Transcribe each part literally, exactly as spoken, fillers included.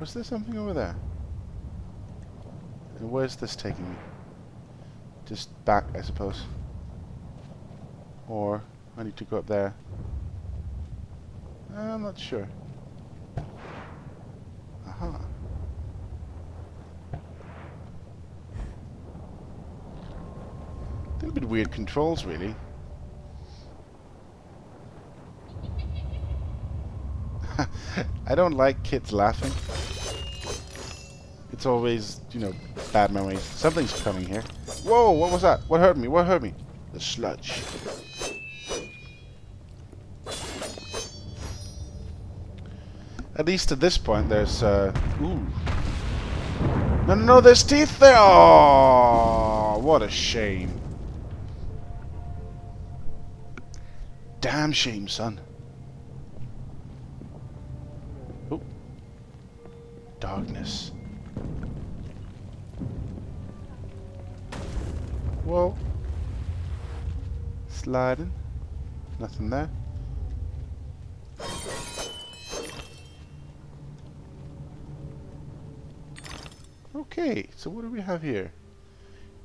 Was there something over there? And where's this taking me? Just back, I suppose. Or I need to go up there. I'm not sure. Aha. A little bit weird controls, really. I don't like kids laughing. It's always, you know, bad memories. Something's coming here. Whoa, what was that? What hurt me? What hurt me? The sludge. At least at this point, there's, uh... Ooh. No, no, no, there's teeth there! Oh, what a shame. Damn shame, son. Ooh. Darkness. Whoa. Sliding. Nothing there. Okay, so what do we have here?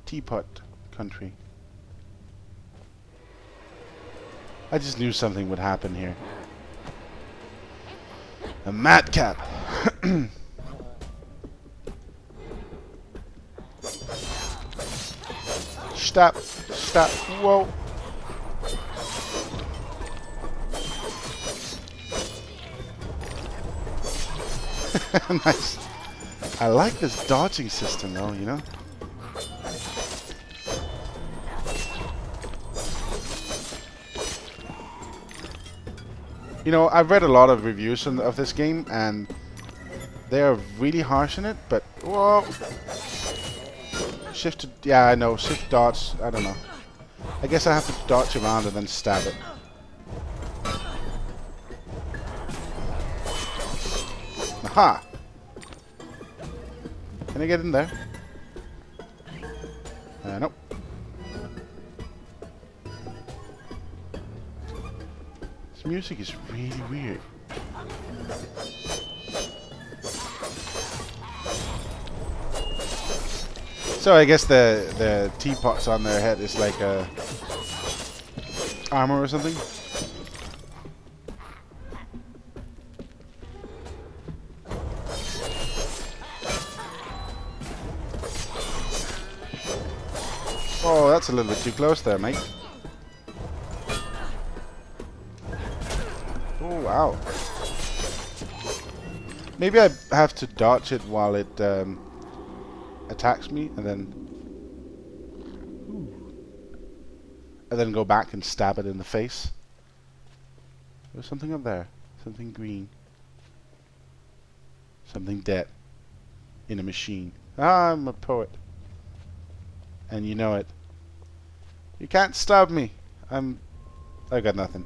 Teapot country. I just knew something would happen here. A madcap! Stop! Stop! Whoa! Nice. I like this dodging system, though. You know. You know, I've read a lot of reviews on, of this game, and they are really harsh in it. But whoa. Shift to, yeah, I know, shift dodge, I don't know. I guess I have to dodge around and then stab it. Aha! Can I get in there? Uh, nope. This music is really weird. So I guess the the teapots on their head is like a armor or something. Oh, that's a little bit too close there, mate. Oh wow. Maybe I have to dodge it while it um, attacks me, and then ooh, and then go back and stab it in the face. There's something up there, something green, something dead in a machine. I'm a poet, and you know it. You can't stab me. I'm. I got nothing.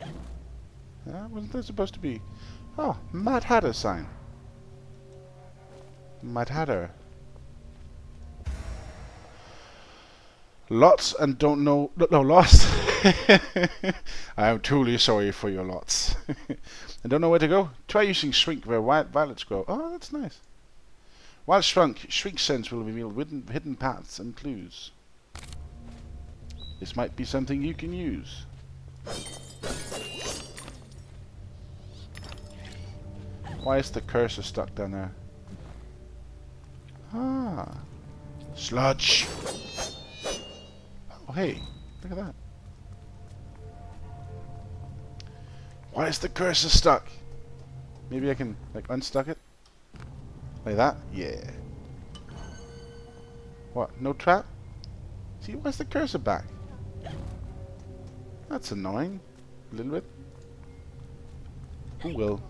Uh, wasn't there supposed to be? Oh, Mad Hatter sign. Mad Hatter. Lots and don't know... No, no lost. I am truly sorry for your lots. I don't know where to go. Try using shrink where white violets grow. Oh, that's nice. While shrunk, shrink sense will reveal hidden paths and clues. This might be something you can use. Why is the cursor stuck down there? Ah. Sludge! Oh, hey. Look at that. Why is the cursor stuck? Maybe I can, like, unstuck it? Like that? Yeah. What? No trap? See, why's the cursor back? That's annoying. A little bit. Who will?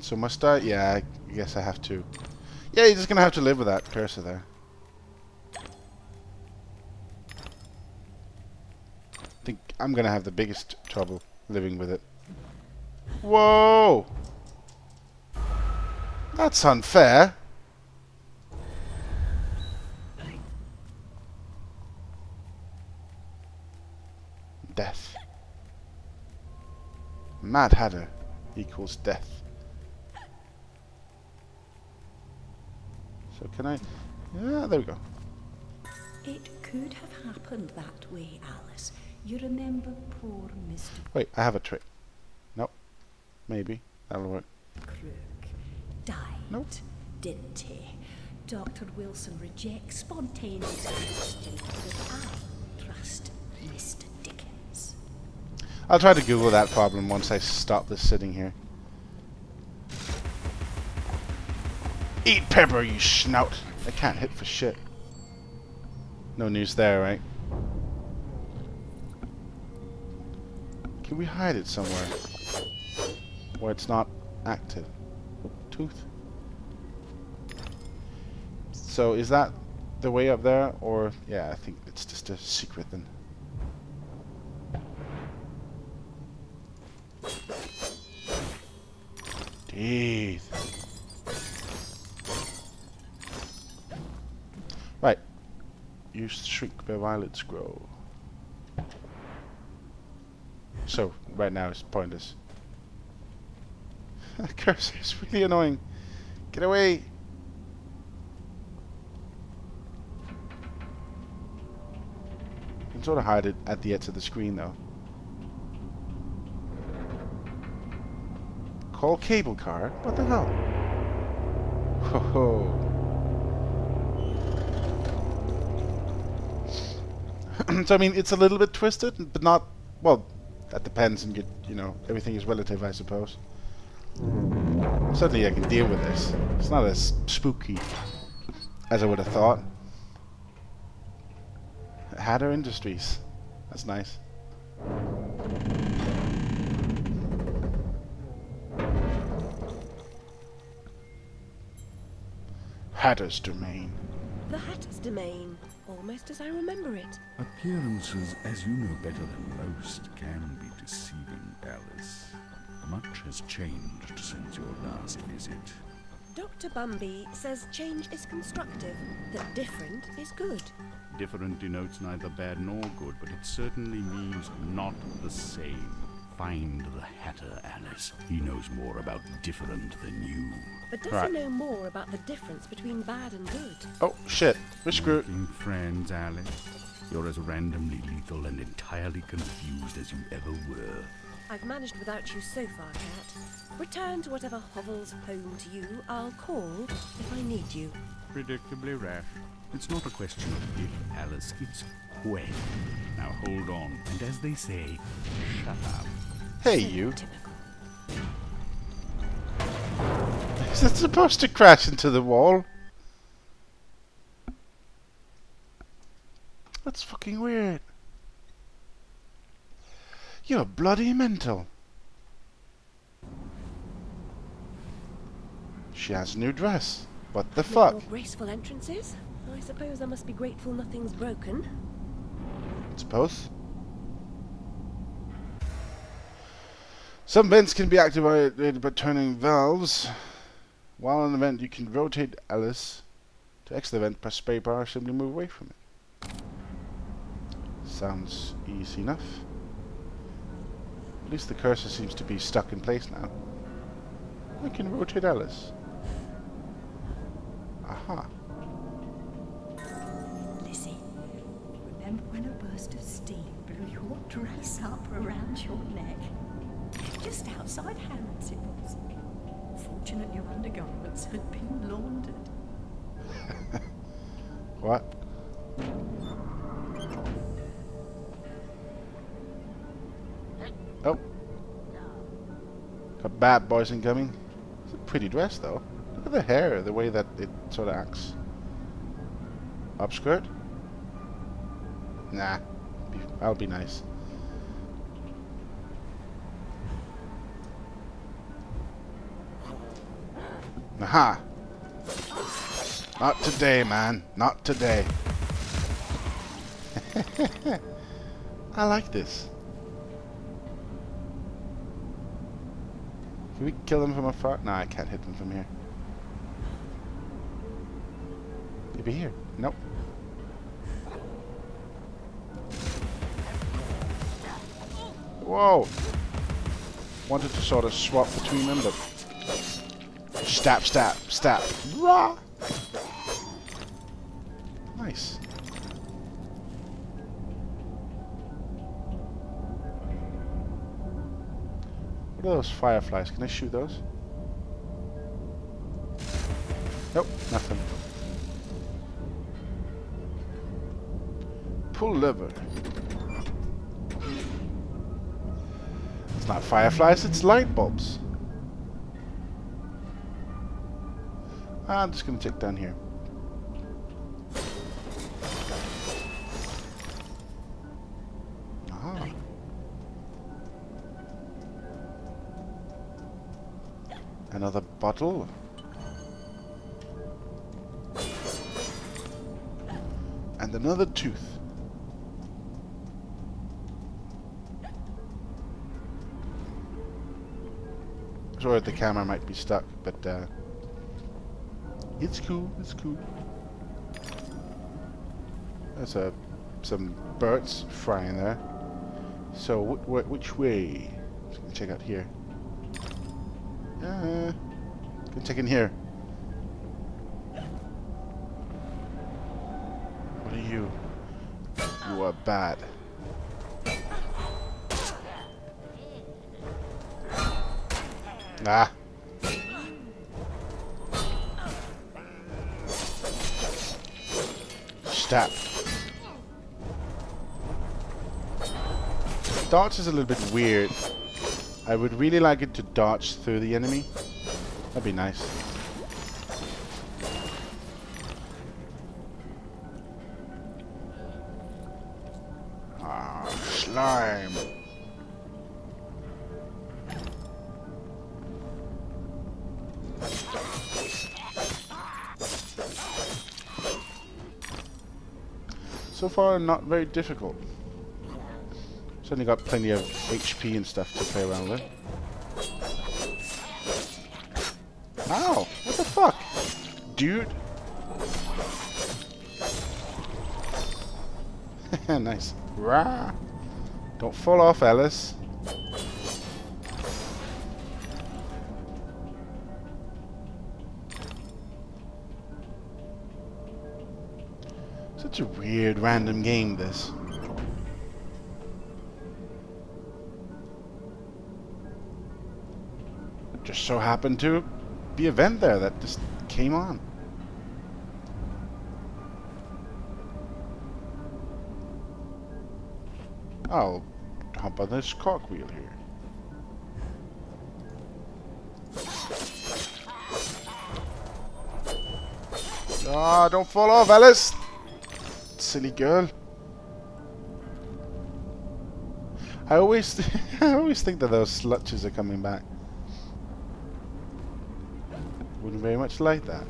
So must I? Yeah, I guess I have to. Yeah, you're just gonna have to live with that cursor there. I think I'm gonna have the biggest trouble living with it. Whoa! That's unfair! death. Mad Hatter equals death. So can I... Yeah, there we go. It could have happened that way, Alice. You remember poor Mister Wait, I have a trick. Nope. Maybe. That'll work. Crook died, nope. Didn't he? Doctor Wilson rejects spontaneous questions, but I trust Mister Dickens. I'll try to Google that problem once I stop this sitting here. Eat pepper, you snout! I can't hit for shit. No news there, right? Can we hide it somewhere where it's not active? Tooth. So is that the way up there, or yeah, I think it's just a secret then. Teeth. Right. You shrink where violets grow. So right now it's pointless. That cursor is really annoying. Get away! You can sort of hide it at the edge of the screen though. Call cable car? What the hell? Ho ho. So I mean, it's a little bit twisted, but not... well, that depends, and you, you know, everything is relative, I suppose. Certainly I can deal with this. It's not as spooky as I would have thought. Hatter Industries. That's nice. Hatter's Domain. The Hatter's Domain. Almost as I remember it. Appearances, as you know better than most, can be deceiving, Alice. Much has changed since your last visit. Doctor Bumby says change is constructive, that different is good. Different denotes neither bad nor good, but it certainly means not the same. Find the Hatter, Alice. He knows more about different than you. But does right. he know more about the difference between bad and good? Oh, shit. We're screwed. Making friends, Alice. You're as randomly lethal and entirely confused as you ever were. I've managed without you so far, Cat. Return to whatever hovels home to you. I'll call if I need you. Predictably rash. It's not a question of if, Alice. It's when. Now hold on, and as they say, shut up. Hey, you. Is it supposed to crash into the wall? That's fucking weird. You're bloody mental. She has a new dress. What the fuck? More graceful entrances? I suppose I must be grateful nothing's broken. Suppose. Some vents can be activated by turning valves. While on the vent, you can rotate Alice. To exit the vent, press spacebar, simply move away from it. Sounds easy enough. At least the cursor seems to be stuck in place now. I can rotate Alice. Aha. Lizzie, remember when a burst of steam blew your dress up around your neck? Just outside Hamilton's it was. Fortunate your undergarments had been laundered. What? Oh. Got bad boys incoming. It's a pretty dress though. Look at the hair, the way that it sort of acts. Upskirt? Nah. Be, that'll be nice. Aha! Not today, man. Not today. I like this. Can we kill them from afar? Nah, I can't hit them from here. Maybe here. Nope. Whoa! Wanted to sort of swap between them, but... Stab, stab, stab. Rah! Nice. What are those fireflies? Can I shoot those? Nope, nothing. Pull lever. It's not fireflies, it's light bulbs. I'm just gonna take down here. Ah. Another bottle. And another tooth. Sorry, the camera might be stuck, but uh, it's cool. It's cool. There's a some birds frying there. So wh wh which way? I'm just gonna check out here. Uh, can check in here. What are you? You are bad. Ah. Stab. Dodge is a little bit weird. I would really like it to dodge through the enemy. That'd be nice. Ah, slime. So far, not very difficult. Certainly got plenty of H P and stuff to play around with. Ow! What the fuck? Dude! Nice. Rah! Don't fall off, Alice. Such a weird random game, this. It just so happened to be a vent there that just came on. I'll hop on this cogwheel here. Ah, oh, don't fall off, Alice! Silly girl. I always, th I always think that those slutches are coming back. Wouldn't very much like that.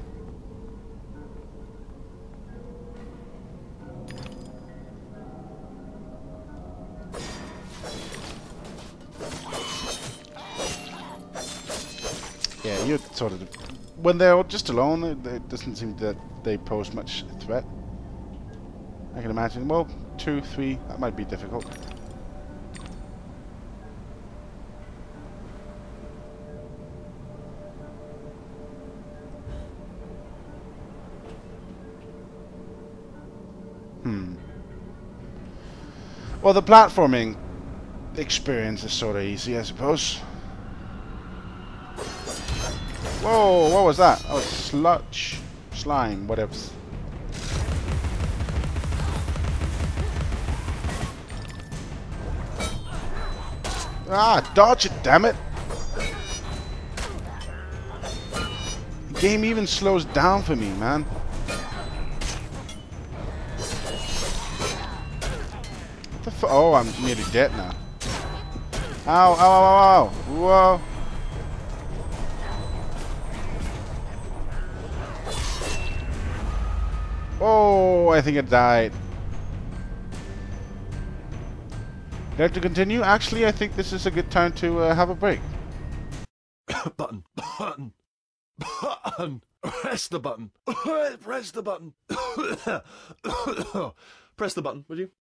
Yeah, you're sort of when they're just alone. It doesn't seem that they pose much threat. I can imagine. Well, two, three, that might be difficult. Hmm. Well, the platforming experience is sort of easy, I suppose. Whoa, what was that? Oh, sludge. Slime, whatever. Ah, dodge it, damn it! The game even slows down for me, man. What the f- oh, I'm nearly dead now. Ow, ow, ow, ow, ow. Whoa. Oh, I think I died. Like to continue? Actually, I think this is a good time to uh, have a break. Button, button, button. Press the button. Press the button. Press the button, would you?